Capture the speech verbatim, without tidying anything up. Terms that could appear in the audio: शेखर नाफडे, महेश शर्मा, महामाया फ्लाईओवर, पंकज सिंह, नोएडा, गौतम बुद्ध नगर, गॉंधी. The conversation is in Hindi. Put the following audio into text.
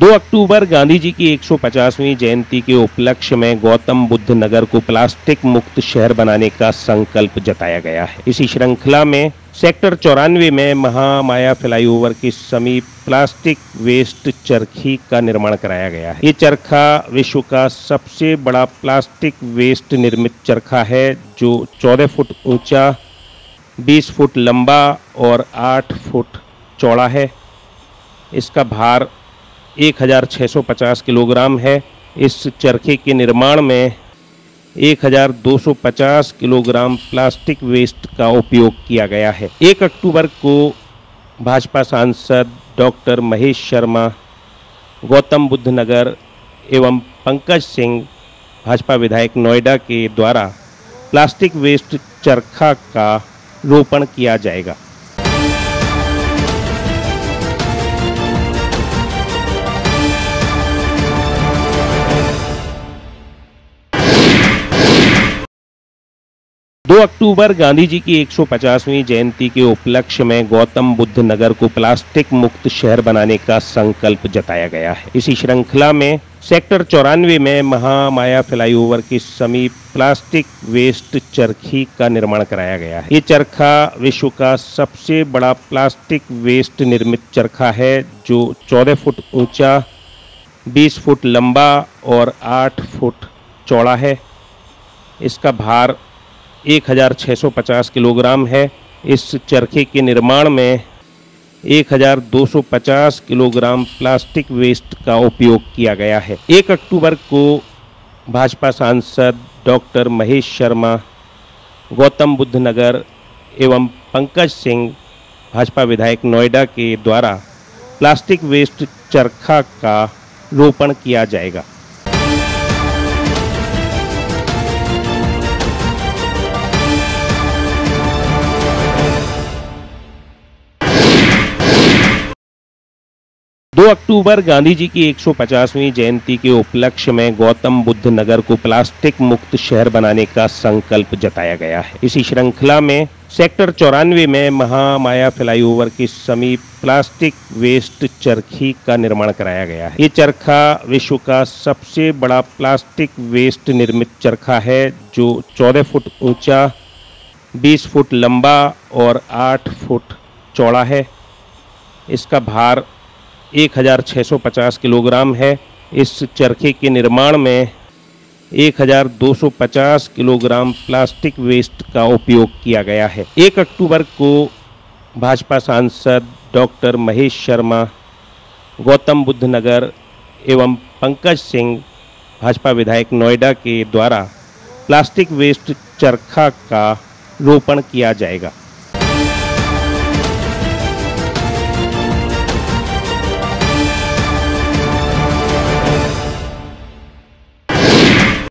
दो अक्टूबर गांधी जी की एक सौ पचासवीं जयंती के उपलक्ष्य में गौतम बुद्ध नगर को प्लास्टिक मुक्त शहर बनाने का संकल्प जताया गया है। इसी श्रृंखला में सेक्टर चौरानवे में महामाया फ्लाईओवर के समीप प्लास्टिक वेस्ट चरखी का निर्माण कराया गया है। ये चरखा विश्व का सबसे बड़ा प्लास्टिक वेस्ट निर्मित चरखा है जो चौदह फुट ऊंचा, बीस फुट लंबा और आठ फुट चौड़ा है। इसका भार एक हज़ार छः सौ पचास किलोग्राम है। इस चरखे के निर्माण में एक हज़ार दो सौ पचास किलोग्राम प्लास्टिक वेस्ट का उपयोग किया गया है। एक अक्टूबर को भाजपा सांसद डॉक्टर महेश शर्मा, गौतम बुद्ध नगर एवं पंकज सिंह, भाजपा विधायक नोएडा के द्वारा प्लास्टिक वेस्ट चरखा का रोपण किया जाएगा। दो अक्टूबर गांधी जी की एक सौ पचासवीं जयंती के उपलक्ष्य में गौतम बुद्ध नगर को प्लास्टिक मुक्त शहर बनाने का संकल्प जताया गया है। इसी श्रृंखला में सेक्टर चौरानवे में महामाया फ्लाईओवर के समीप प्लास्टिक वेस्ट चरखी का निर्माण कराया गया है। ये चरखा विश्व का सबसे बड़ा प्लास्टिक वेस्ट निर्मित चरखा है जो चौदह फुट ऊंचा, बीस फुट लंबा और आठ फुट चौड़ा है। इसका भार एक हज़ार छः सौ पचास किलोग्राम है। इस चरखे के निर्माण में एक हज़ार दो सौ पचास किलोग्राम प्लास्टिक वेस्ट का उपयोग किया गया है। एक अक्टूबर को भाजपा सांसद डॉक्टर महेश शर्मा, गौतम बुद्ध नगर एवं पंकज सिंह, भाजपा विधायक नोएडा के द्वारा प्लास्टिक वेस्ट चरखा का रोपण किया जाएगा। दो अक्टूबर गांधी जी की एक सौ पचासवीं जयंती के उपलक्ष्य में गौतम बुद्ध नगर को प्लास्टिक मुक्त शहर बनाने का संकल्प जताया गया है। इसी श्रृंखला में सेक्टर चौरानवे में महामाया फ्लाईओवर के समीप प्लास्टिक वेस्ट चरखी का निर्माण कराया गया है। ये चरखा विश्व का सबसे बड़ा प्लास्टिक वेस्ट निर्मित चरखा है जो चौदह फुट ऊंचा, बीस फुट लंबा और आठ फुट चौड़ा है। इसका भार एक हज़ार छः सौ पचास किलोग्राम है। इस चरखे के निर्माण में एक हज़ार दो सौ पचास किलोग्राम प्लास्टिक वेस्ट का उपयोग किया गया है। एक अक्टूबर को भाजपा सांसद डॉक्टर महेश शर्मा, गौतम बुद्ध नगर एवं पंकज सिंह, भाजपा विधायक नोएडा के द्वारा प्लास्टिक वेस्ट चरखा का रोपण किया जाएगा।